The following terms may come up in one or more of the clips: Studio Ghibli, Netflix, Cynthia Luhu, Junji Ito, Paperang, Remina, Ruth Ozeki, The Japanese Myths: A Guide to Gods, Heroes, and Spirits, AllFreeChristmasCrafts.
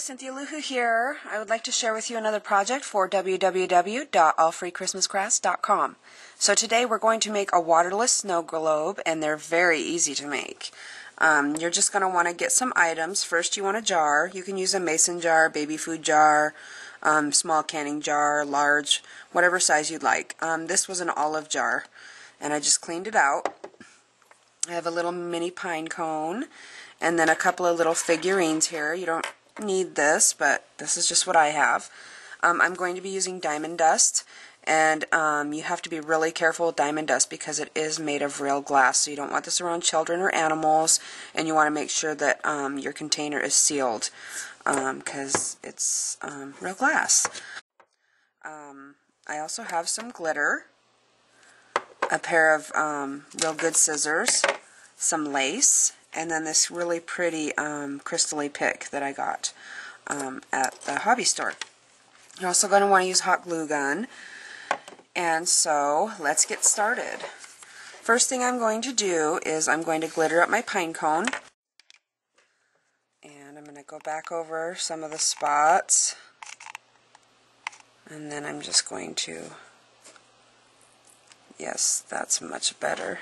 Hello, Cynthia Luhu here. I would like to share with you another project for www.allfreechristmascrafts.com. So today we're going to make a waterless snow globe, and they're very easy to make. You're just going to want to get some items. First you want a jar. You can use a mason jar, baby food jar, small canning jar, large, whatever size you'd like. This was an olive jar, and I just cleaned it out. I have a little mini pine cone, and then a couple of little figurines here. You don't need this, but this is just what I have. I'm going to be using diamond dust, and you have to be really careful with diamond dust because it is made of real glass, so you don't want this around children or animals, and you want to make sure that your container is sealed because it's real glass. I also have some glitter, a pair of real good scissors, some lace, and then this really pretty crystally pick that I got at the hobby store. You're also going to want to use hot glue gun. And so let's get started. First thing I'm going to do is I'm going to glitter up my pine cone. And I'm going to go back over some of the spots. And then I'm just going to, yes, that's much better.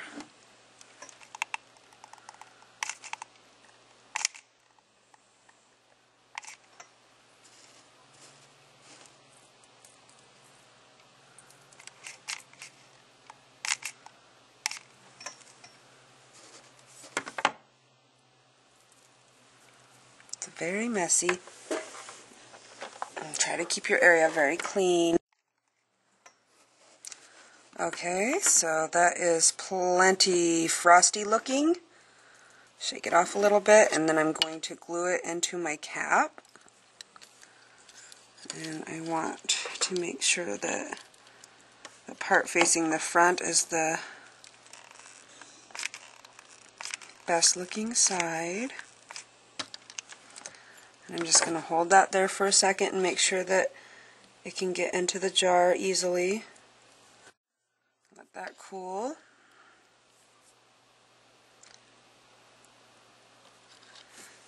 Very messy. And try to keep your area very clean. Okay, so that is plenty frosty looking. Shake it off a little bit, and then I'm going to glue it into my cap. And I want to make sure that the part facing the front is the best looking side. I'm just going to hold that there for a second and make sure that it can get into the jar easily. Let that cool.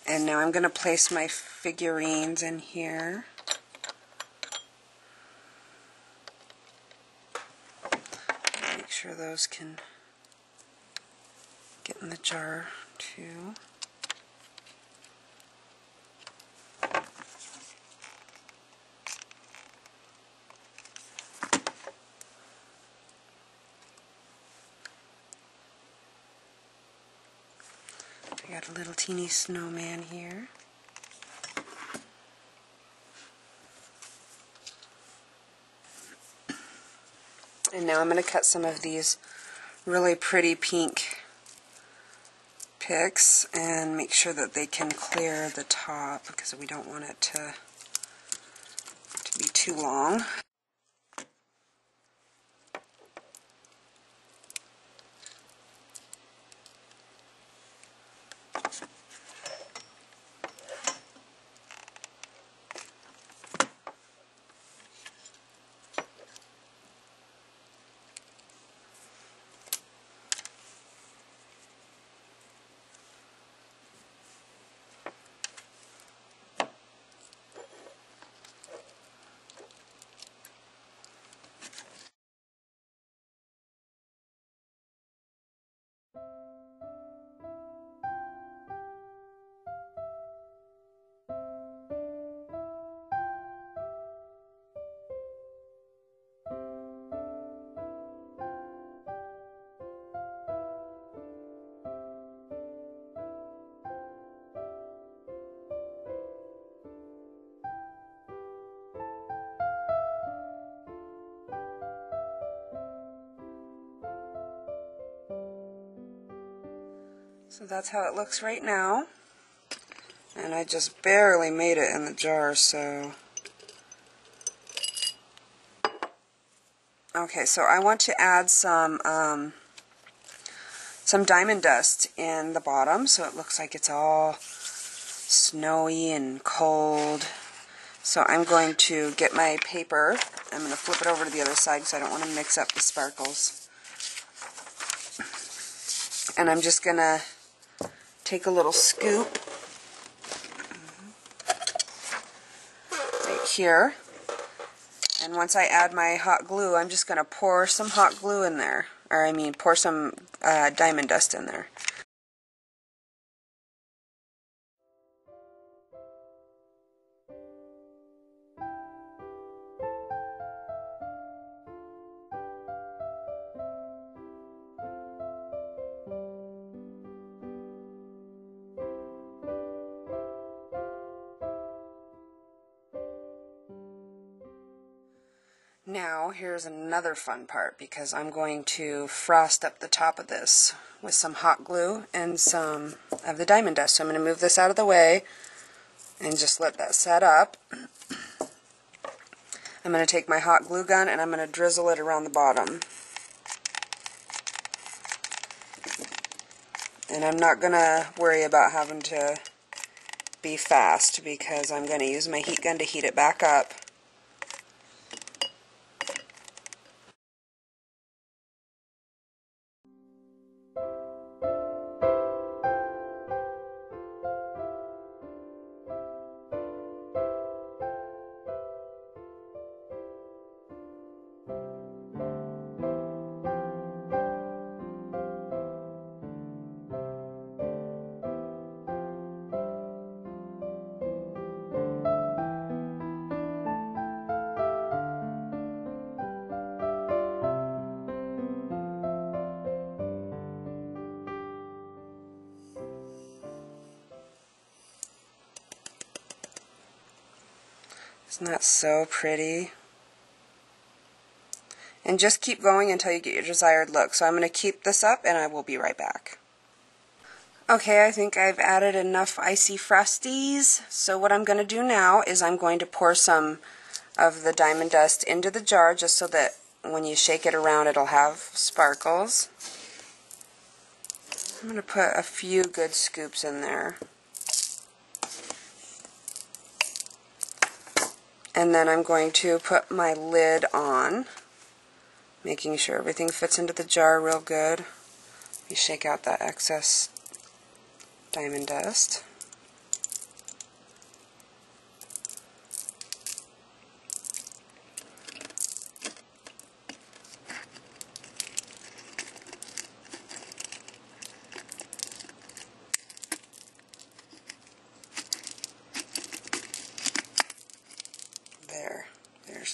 And now I'm going to place my figurines in here. Make sure those can get in the jar too. I got a little teeny snowman here. And now I'm going to cut some of these really pretty pink picks and make sure that they can clear the top because we don't want it to be too long. So that's how it looks right now, and I just barely made it in the jar, so... Okay, so I want to add some diamond dust in the bottom, so it looks like it's all snowy and cold. So I'm going to get my paper. I'm going to flip it over to the other side because I don't want to mix up the sparkles. And I'm just going to take a little scoop here. And once I add my hot glue, I'm just going to pour some hot glue in there. Or I mean, pour some diamond dust in there. Now, here's another fun part, because I'm going to frost up the top of this with some hot glue and some of the diamond dust. So I'm going to move this out of the way and just let that set up. I'm going to take my hot glue gun and I'm going to drizzle it around the bottom. And I'm not going to worry about having to be fast, because I'm going to use my heat gun to heat it back up. Isn't that so pretty? And just keep going until you get your desired look. So I'm going to keep this up and I will be right back. Okay, I think I've added enough icy frosties. So what I'm going to do now is I'm going to pour some of the diamond dust into the jar, just so that when you shake it around it'll have sparkles. I'm going to put a few good scoops in there. And then I'm going to put my lid on, making sure everything fits into the jar real good. You shake out that excess diamond dust.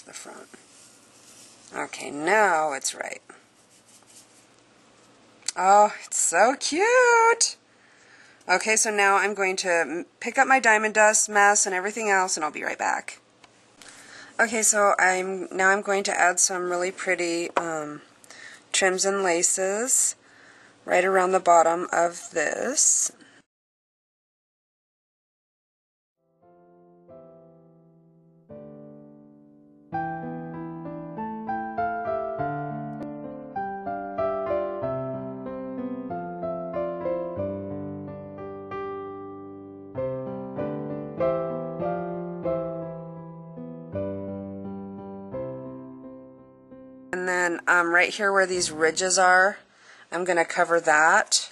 The front. Okay, now it's right. Oh, it's so cute! Okay, so now I'm going to pick up my diamond dust mess and everything else, and I'll be right back. Okay, so I'm going to add some really pretty trims and laces right around the bottom of this. And then right here where these ridges are, I'm going to cover that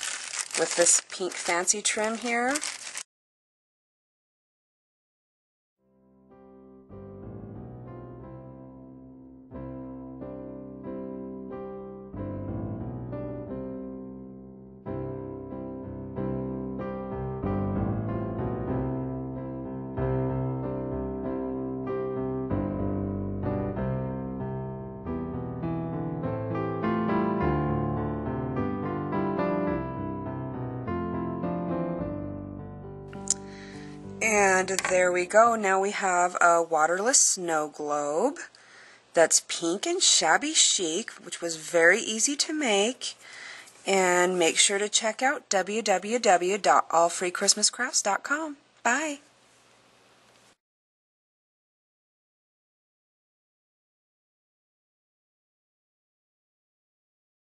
with this pink fancy trim here. And there we go. Now we have a waterless snow globe that's pink and shabby chic, which was very easy to make. And make sure to check out www.allfreechristmascrafts.com. Bye!